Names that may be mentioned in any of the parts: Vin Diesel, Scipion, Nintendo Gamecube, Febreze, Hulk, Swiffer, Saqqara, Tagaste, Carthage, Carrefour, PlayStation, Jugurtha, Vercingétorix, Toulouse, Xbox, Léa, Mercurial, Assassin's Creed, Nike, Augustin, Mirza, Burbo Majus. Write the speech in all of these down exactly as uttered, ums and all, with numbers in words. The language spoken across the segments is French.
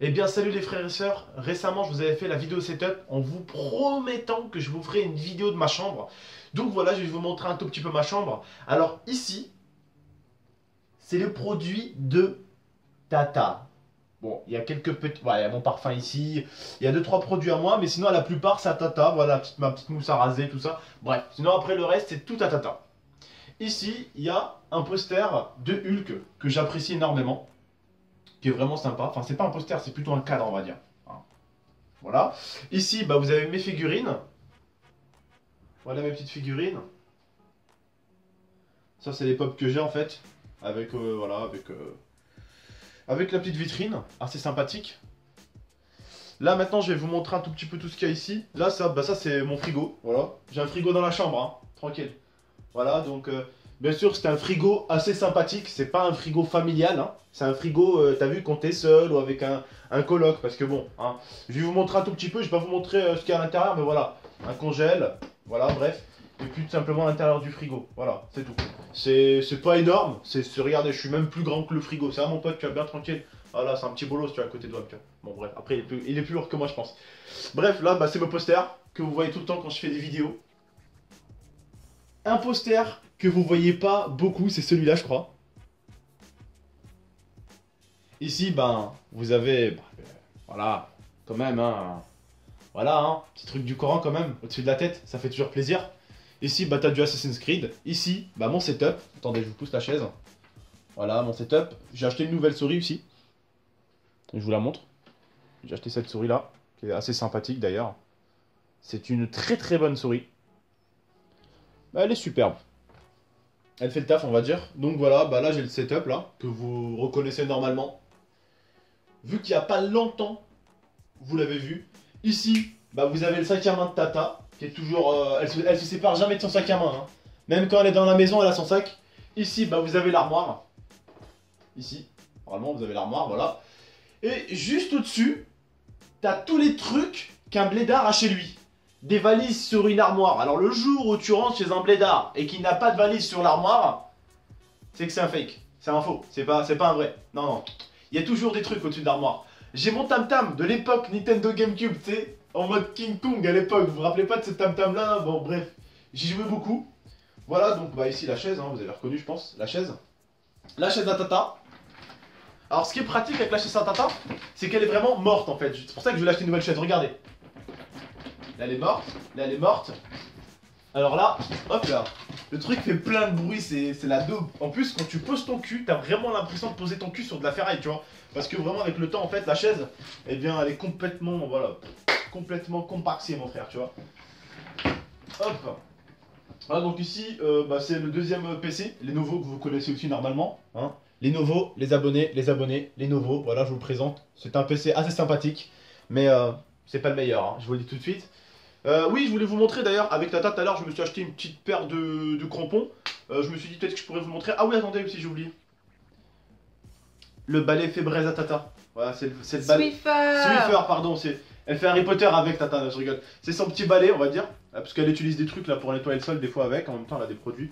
Eh bien salut les frères et sœurs, récemment je vous avais fait la vidéo setup en vous promettant que je vous ferai une vidéo de ma chambre. Donc voilà, je vais vous montrer un tout petit peu ma chambre. Alors ici, c'est le produit de Tata. Bon, il y a quelques petits... Voilà, il y a mon parfum ici. Il y a deux trois produits à moi, mais sinon, à la plupart, c'est à Tata. Voilà, petite, ma petite mousse à raser, tout ça. Bref, sinon, après, le reste, c'est tout à Tata. Ici, il y a un poster de Hulk que j'apprécie énormément, qui est vraiment sympa. Enfin, c'est pas un poster, c'est plutôt un cadre, on va dire. Voilà. Ici, bah, vous avez mes figurines. Voilà mes petites figurines. Ça, c'est les pop que j'ai, en fait. Avec, euh, voilà, avec... Euh... Avec la petite vitrine, assez sympathique. Là maintenant je vais vous montrer un tout petit peu tout ce qu'il y a ici. Là ça, bah, ça c'est mon frigo, voilà. J'ai un frigo dans la chambre, hein, tranquille. Voilà, donc euh, bien sûr c'est un frigo assez sympathique. C'est pas un frigo familial, hein. C'est un frigo, euh, t'as vu, quand t'es seul ou avec un, un coloc. Parce que bon, hein, je vais vous montrer un tout petit peu. Je vais pas vous montrer euh, ce qu'il y a à l'intérieur, mais voilà. Un congèle, voilà, bref. Et puis tout simplement à l'intérieur du frigo, voilà, c'est tout. C'est pas énorme, c'est, regardez, je suis même plus grand que le frigo, c'est à mon pote, tu vois, bien tranquille. Voilà, c'est un petit bolos, tu vois, à côté de toi, tu vois. Bon bref, après il est, plus, il est plus lourd que moi je pense. Bref, là, bah, c'est mon poster, que vous voyez tout le temps quand je fais des vidéos. Un poster que vous voyez pas beaucoup, c'est celui-là je crois. Ici, ben, vous avez, ben, voilà, quand même, hein, voilà, hein, petit truc du Coran quand même, au-dessus de la tête, ça fait toujours plaisir. Ici, bah, t'as du Assassin's Creed. Ici, bah, mon setup. Attendez, je vous pousse la chaise. Voilà, mon setup. J'ai acheté une nouvelle souris aussi. Je vous la montre. J'ai acheté cette souris-là, qui est assez sympathique d'ailleurs. C'est une très très bonne souris. Bah, elle est superbe. Elle fait le taf, on va dire. Donc voilà, bah là j'ai le setup là, que vous reconnaissez normalement. Vu qu'il n'y a pas longtemps, vous l'avez vu. Ici, bah, vous avez le sac à main de Tata. Qui est toujours, euh, elle, se, elle se sépare jamais de son sac à main, hein. Même quand elle est dans la maison, elle a son sac. Ici, bah, vous avez l'armoire. Ici, normalement, vous avez l'armoire, voilà. Et juste au-dessus, t'as tous les trucs qu'un blédard a chez lui. Des valises sur une armoire. Alors le jour où tu rentres chez un blédard et qu'il n'a pas de valise sur l'armoire, c'est que c'est un fake, c'est un faux, c'est pas, c'est pas un vrai. Non, non, il y a toujours des trucs au-dessus de l'armoire. J'ai mon tam-tam de l'époque Nintendo Gamecube, tu sais, en mode King Kong à l'époque, vous vous rappelez pas de ce tam-tam là? Bon bref, j'y jouais beaucoup. Voilà, donc bah ici la chaise, hein, vous avez reconnu je pense, la chaise. La chaise à Tata. Alors ce qui est pratique avec la chaise à Tata, c'est qu'elle est vraiment morte en fait. C'est pour ça que je vais acheter une nouvelle chaise, regardez. Là elle est morte, là elle est morte. Alors là, hop là, le truc fait plein de bruit, c'est la daube. En plus quand tu poses ton cul, t'as vraiment l'impression de poser ton cul sur de la ferraille, tu vois. Parce que vraiment avec le temps en fait, la chaise, eh bien elle est complètement, voilà... complètement compacté mon frère, tu vois. Hop. Voilà, donc ici, euh, bah, c'est le deuxième P C, les nouveaux que vous connaissez aussi normalement. Hein. Les nouveaux, les abonnés, les abonnés, les nouveaux, voilà, je vous le présente. C'est un P C assez sympathique, mais euh, c'est pas le meilleur, hein, je vous le dis tout de suite. Euh, oui, je voulais vous montrer d'ailleurs, avec Tata tout à l'heure, je me suis acheté une petite paire de, de crampons. Euh, je me suis dit peut-être que je pourrais vous montrer. Ah oui, attendez, si j'ai oublié. Le balai Febreze à Tata. Voilà, c'est le, le balai. Swiffer. Swiffer, pardon, c'est... Elle fait Harry Potter avec Tata, je rigole. C'est son petit balai, on va dire. Parce qu'elle utilise des trucs là pour nettoyer le sol des fois avec. En même temps, elle a des produits.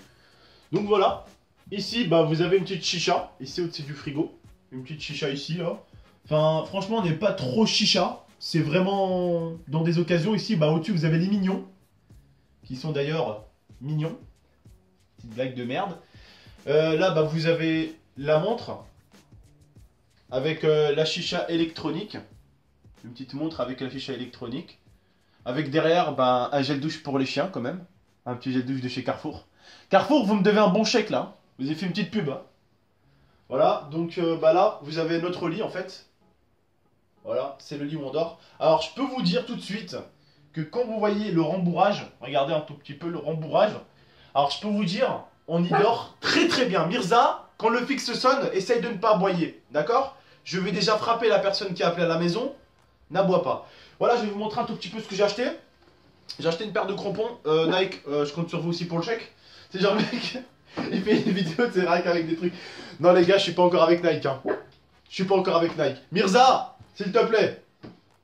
Donc voilà. Ici, bah, vous avez une petite chicha. Ici, au-dessus du frigo. Une petite chicha ici, là. Enfin, franchement, on n'est pas trop chicha. C'est vraiment dans des occasions. Ici, bah, au-dessus, vous avez les mignons. Qui sont d'ailleurs mignons. Petite blague de merde. Euh, là, bah, vous avez la montre. Avec euh, la chicha électronique. Une petite montre avec la fiche électronique. Avec derrière ben, un gel douche pour les chiens quand même. Un petit gel douche de chez Carrefour. Carrefour, vous me devez un bon chèque là. Vous avez fait une petite pub. Hein. Voilà, donc euh, bah, là, vous avez notre lit en fait. Voilà, c'est le lit où on dort. Alors, je peux vous dire tout de suite que quand vous voyez le rembourrage, regardez un tout petit peu le rembourrage. Alors, je peux vous dire, on y dort très très bien. Mirza, quand le fixe sonne, essaye de ne pas aboyer. D'accord? Je vais déjà frapper la personne qui a appelé à la maison. N'aboie pas. Voilà, je vais vous montrer un tout petit peu ce que j'ai acheté. J'ai acheté une paire de crampons euh, Nike. Euh, je compte sur vous aussi pour le chèque. C'est genre, mec, il fait une vidéo, c'est vrai qu'avec des trucs. Non, les gars, je suis pas encore avec Nike. Hein. Je suis pas encore avec Nike. Mirza, s'il te plaît.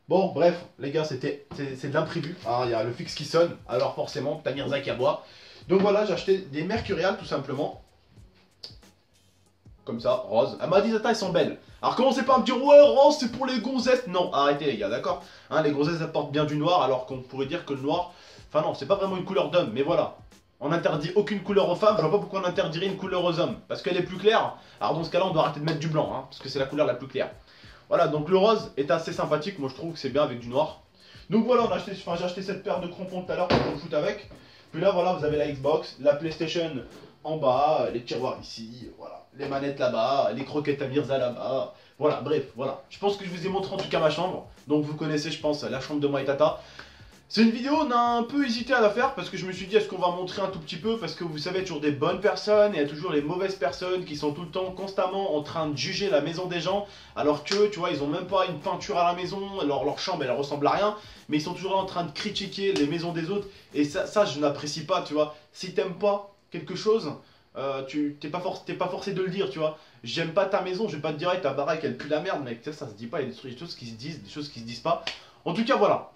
Bon, bref, les gars, c'était c'est de l'imprévu. Ah, il y a le fixe qui sonne. Alors forcément, t'as Mirza qui aboie. Donc voilà, j'ai acheté des Mercurial tout simplement. Comme ça, rose. Elle m'a dit, attends, elles sont belles. Alors commencez pas à me dire, ouais, rose, c'est pour les gonzesses. Non, arrêtez les gars, d'accord hein, les gonzesses, elles portent bien du noir, alors qu'on pourrait dire que le noir... Enfin non, c'est pas vraiment une couleur d'homme, mais voilà. On n'interdit aucune couleur aux femmes, je vois pas pourquoi on interdirait une couleur aux hommes. Parce qu'elle est plus claire. Alors dans ce cas-là, on doit arrêter de mettre du blanc, hein, parce que c'est la couleur la plus claire. Voilà, donc le rose est assez sympathique, moi je trouve que c'est bien avec du noir. Donc voilà, on a acheté, enfin, j'ai acheté cette paire de crampons tout à l'heure pour qu'on foute avec. Puis là, voilà, vous avez la Xbox, la PlayStation en bas, les tiroirs ici, voilà, les manettes là-bas, les croquettes à Mirza là-bas, voilà, bref, voilà. Je pense que je vous ai montré en tout cas ma chambre, donc vous connaissez, je pense, la chambre de moi et Tata. C'est une vidéo, on a un peu hésité à la faire parce que je me suis dit, est-ce qu'on va montrer un tout petit peu, parce que vous savez, toujours des bonnes personnes, et il y a toujours les mauvaises personnes qui sont tout le temps, constamment en train de juger la maison des gens, alors que, tu vois, ils ont même pas une peinture à la maison, leur, leur chambre, elle ressemble à rien, mais ils sont toujours là en train de critiquer les maisons des autres, et ça, ça je n'apprécie pas, tu vois. Si t'aimes pas quelque chose, euh, tu t'es pas, for pas forcé de le dire, tu vois. J'aime pas ta maison, je vais pas te dire, hey, ta baraque, elle pue la merde, mec, ça, ça se dit pas, il y a des choses qui se disent, des choses qui se disent pas. En tout cas, voilà.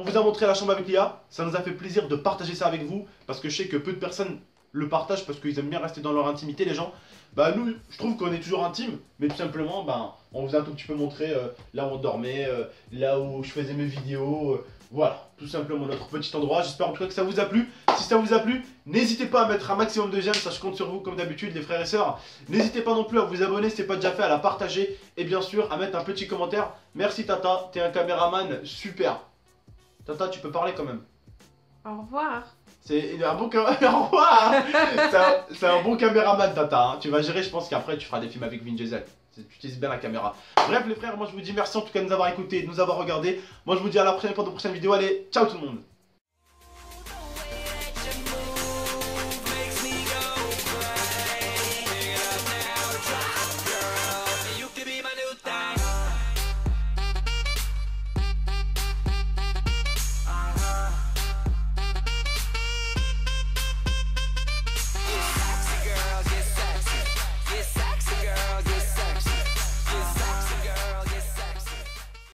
On vous a montré la chambre avec Léa, ça nous a fait plaisir de partager ça avec vous, parce que je sais que peu de personnes le partagent parce qu'ils aiment bien rester dans leur intimité, les gens. Bah nous, je trouve qu'on est toujours intime, mais tout simplement, bah, on vous a un tout petit peu montré euh, là où on dormait, euh, là où je faisais mes vidéos, euh, voilà, tout simplement notre petit endroit. J'espère en tout cas que ça vous a plu. Si ça vous a plu, n'hésitez pas à mettre un maximum de j'aime, ça je compte sur vous comme d'habitude les frères et sœurs. N'hésitez pas non plus à vous abonner si ce n'est pas déjà fait, à la partager, et bien sûr à mettre un petit commentaire. Merci Tata, t'es un caméraman super. Tata, tu peux parler quand même. Au revoir. C'est un bon cam... Au revoir. C'est un, un bon caméraman, Tata. Hein. Tu vas gérer, je pense qu'après, tu feras des films avec Vin Diesel. Tu utilises bien la caméra. Bref, les frères, moi, je vous dis merci en tout cas de nous avoir écoutés, de nous avoir regardés. Moi, je vous dis à la prochaine pour de prochaines vidéos. Allez, ciao tout le monde.